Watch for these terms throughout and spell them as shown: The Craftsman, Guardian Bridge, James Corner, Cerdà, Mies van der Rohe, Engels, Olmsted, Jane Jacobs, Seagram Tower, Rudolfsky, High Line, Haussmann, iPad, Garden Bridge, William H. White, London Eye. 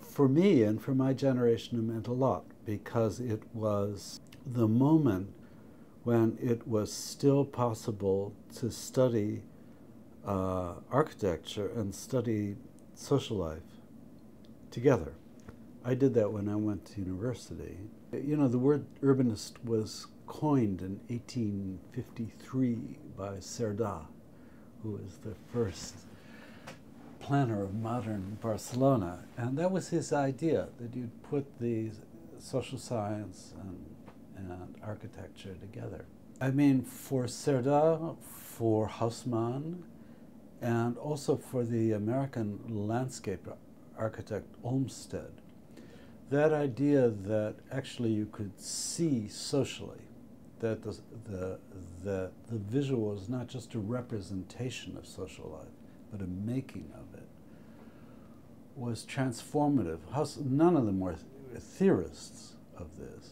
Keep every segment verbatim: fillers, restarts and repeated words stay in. for me and for my generation, it meant a lot, because it was the moment when it was still possible to study uh, architecture and study social life together. I did that when I went to university. You know, the word urbanist was coined in eighteen fifty-three by Cerdà, who was the first planner of modern Barcelona. And that was his idea, that you'd put the social science and, and architecture together. I mean, for Cerdà, for Haussmann, and also for the American landscape architect Olmsted, that idea that actually you could see socially, that the, the, the, the visual is not just a representation of social life, but a making of it, was transformative. Hauss, none of them were th theorists of this,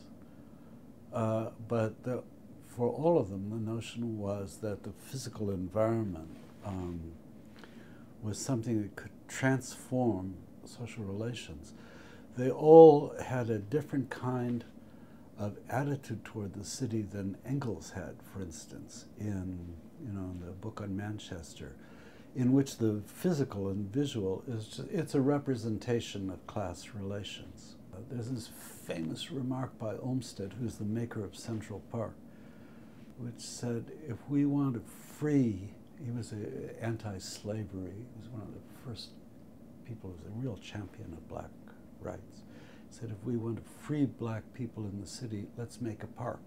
uh, but the, for all of them, the notion was that the physical environment um, was something that could transform social relations. They all had a different kind of attitude toward the city than Engels had, for instance, in, you know, the book on Manchester, in which the physical and visual is just, it's a representation of class relations. Uh, there's this famous remark by Olmsted, who's the maker of Central Park, which said, if we want to free, he was anti-slavery, he was one of the first people who was a real champion of black rights. He said, if we want to free black people in the city, let's make a park,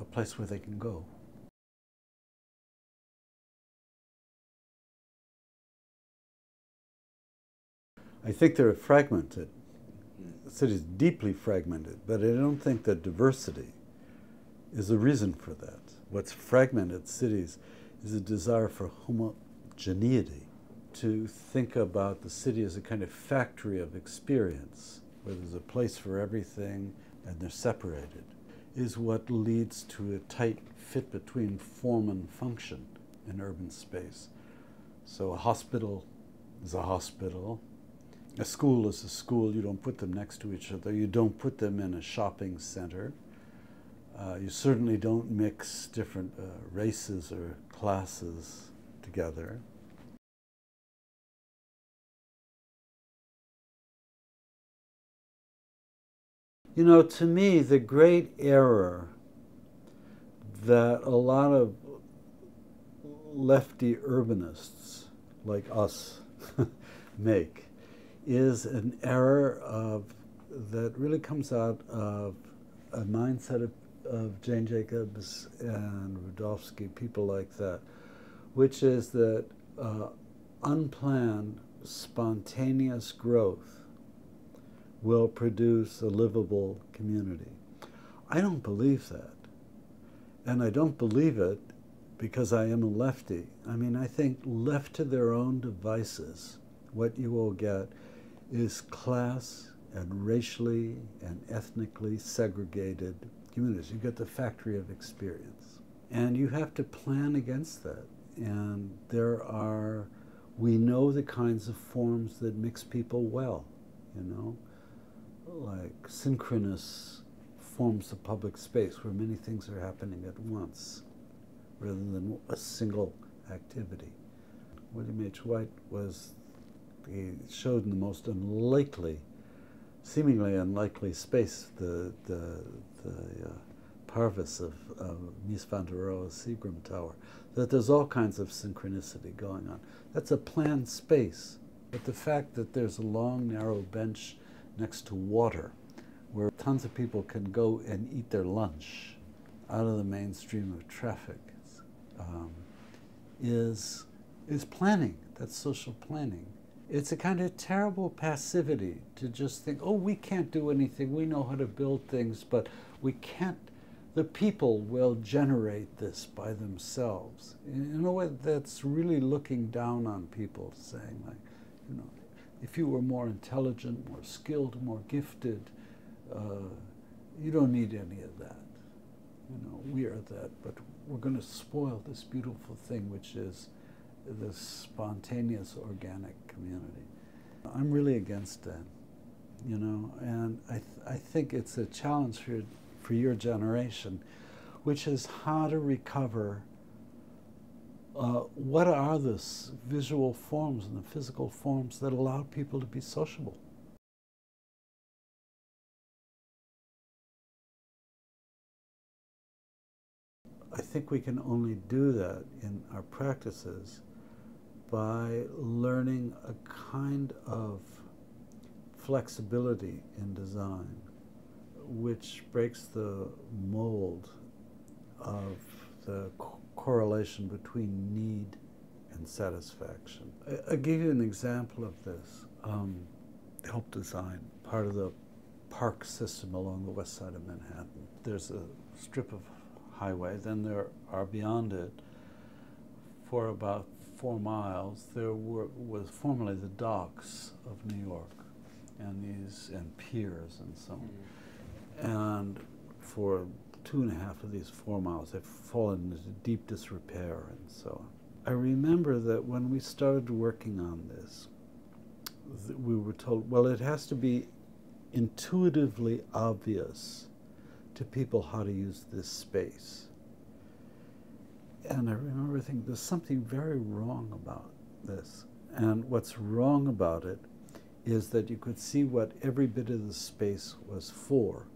a place where they can go. I think they're fragmented. The city's deeply fragmented, but I don't think that diversity is a reason for that. What's fragmented cities is a desire for homogeneity, to think about the city as a kind of factory of experience, where there's a place for everything and they're separated, is what leads to a tight fit between form and function in urban space. So a hospital is a hospital. A school is a school. You don't put them next to each other. You don't put them in a shopping center. Uh, you certainly don't mix different uh, races or classes together. You know, to me, the great error that a lot of lefty urbanists like us make is an error of, that really comes out of a mindset of, of Jane Jacobs and Rudolfsky, people like that, which is that uh, unplanned, spontaneous growth will produce a livable community. I don't believe that. And I don't believe it because I am a lefty. I mean, I think left to their own devices, what you will get is class and racially and ethnically segregated communities. You get the factory of experience. And you have to plan against that. And there are, we know the kinds of forms that mix people well, you know, like synchronous forms of public space where many things are happening at once rather than a single activity. William H. White was, he showed in the most unlikely, seemingly unlikely space the, the, the uh, parvis of, of Mies van der Rohe, Seagram Tower, that there's all kinds of synchronicity going on. That's a planned space. But the fact that there's a long, narrow bench next to water where tons of people can go and eat their lunch out of the mainstream of traffic um, is, is planning. That's social planning. It's a kind of terrible passivity to just think, oh, we can't do anything. We know how to build things, but we can't. The people will generate this by themselves. In a way, that's really looking down on people, saying, like, you know, if you were more intelligent, more skilled, more gifted, uh, you don't need any of that. You know, we are that, but we're going to spoil this beautiful thing, which is this spontaneous, organic community. I'm really against that, you know, and I, th I think it's a challenge for your, for your generation, which is how to recover uh, what are the visual forms and the physical forms that allow people to be sociable. I think we can only do that in our practices by learning a kind of flexibility in design, which breaks the mold of the co correlation between need and satisfaction. I, I gave you an example of this. Um, help design part of the park system along the west side of Manhattan. There's a strip of highway, then there are beyond it for about four miles. There were, was formerly the docks of New York, and these and piers and so on. And for two and a half of these four miles, they've fallen into deep disrepair and so on. I remember that when we started working on this, th we were told, well, it has to be intuitively obvious to people how to use this space. And I remember thinking, there's something very wrong about this. And what's wrong about it is that you could see what every bit of the space was for.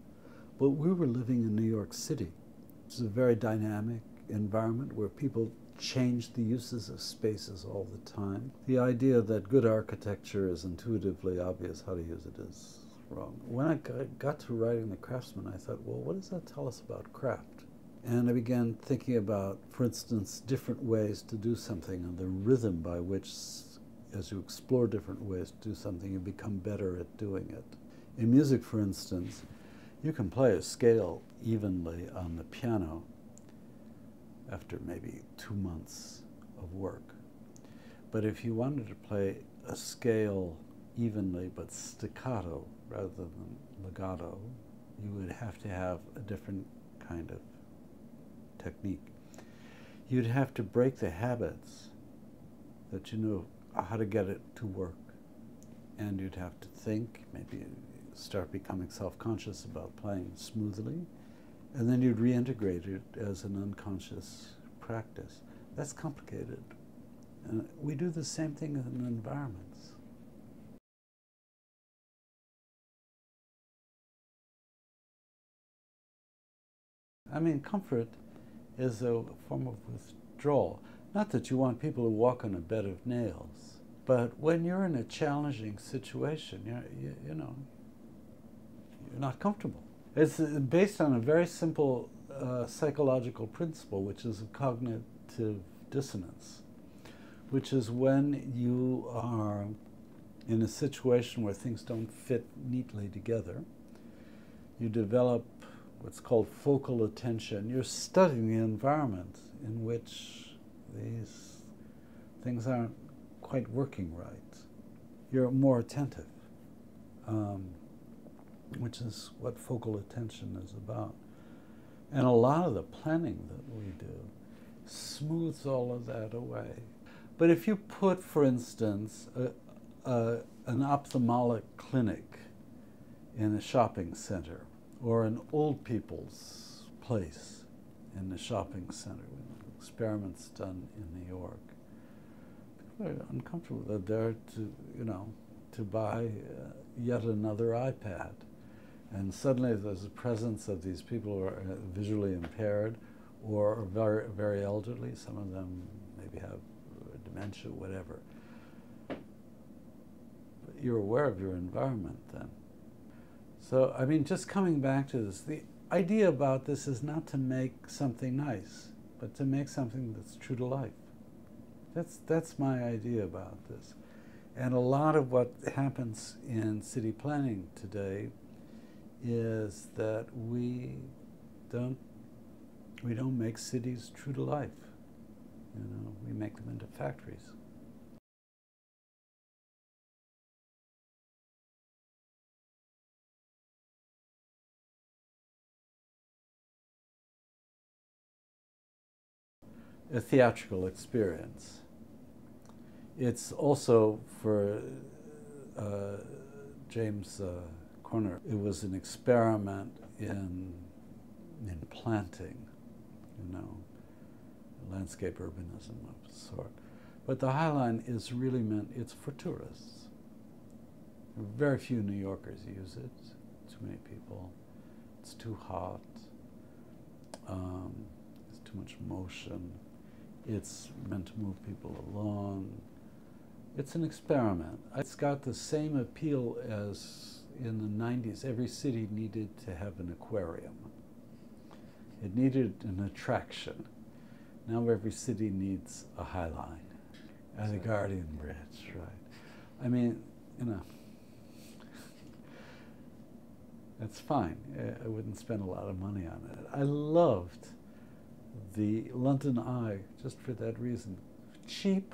But we were living in New York City. It's a very dynamic environment where people change the uses of spaces all the time. The idea that good architecture is intuitively obvious how to use it is wrong. When I got to writing The Craftsman, I thought, well, what does that tell us about craft? And I began thinking about, for instance, different ways to do something and the rhythm by which, as you explore different ways to do something, you become better at doing it. In music, for instance, you can play a scale evenly on the piano after maybe two months of work. But if you wanted to play a scale evenly but staccato, rather than legato, you would have to have a different kind of technique. You'd have to break the habits that you know how to get it to work. And you'd have to think, maybe start becoming self-conscious about playing smoothly, and then you'd reintegrate it as an unconscious practice. That's complicated. And we do the same thing in environments. I mean, comfort is a form of withdrawal. Not that you want people to walk on a bed of nails, but when you're in a challenging situation, you're, you, you know, you're not comfortable. It's based on a very simple uh, psychological principle, which is cognitive dissonance, which is when you are in a situation where things don't fit neatly together, you develop what's called focal attention. You're studying the environment in which these things aren't quite working right. You're more attentive, um, which is what focal attention is about. And a lot of the planning that we do smooths all of that away. But if you put, for instance, a, a, an ophthalmic clinic in a shopping center, or an old people's place in the shopping center. Experiments done in New York. People are uncomfortable. They're there to, you know, to buy uh, yet another iPad. And suddenly there's a presence of these people who are visually impaired or are very, very elderly. Some of them maybe have dementia, whatever. But you're aware of your environment then. So, I mean, just coming back to this, the idea about this is not to make something nice, but to make something that's true to life. That's, that's my idea about this. And a lot of what happens in city planning today is that we don't, we don't make cities true to life. You know, we make them into factories. A theatrical experience. It's also for uh, James uh, Corner, it was an experiment in, in planting, you know, landscape urbanism of a sort. But the High Line is really meant, it's for tourists. Very few New Yorkers use it, too many people. It's too hot, um, it's too much motion. It's meant to move people along. It's an experiment. It's got the same appeal as in the nineties. Every city needed to have an aquarium. It needed an attraction. Now every city needs a High Line and a Guardian Bridge, right? I mean, you know, that's fine. I wouldn't spend a lot of money on it. I loved the London Eye, just for that reason. Cheap,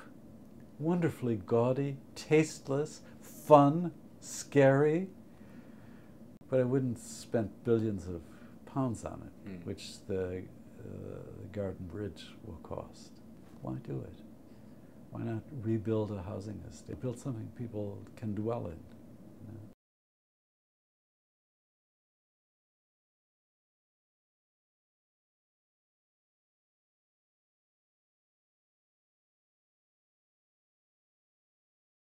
wonderfully gaudy, tasteless, fun, scary. But I wouldn't spend billions of pounds on it, mm. which the, uh, the Garden Bridge will cost. Why do it? Why not rebuild a housing estate? Build something people can dwell in.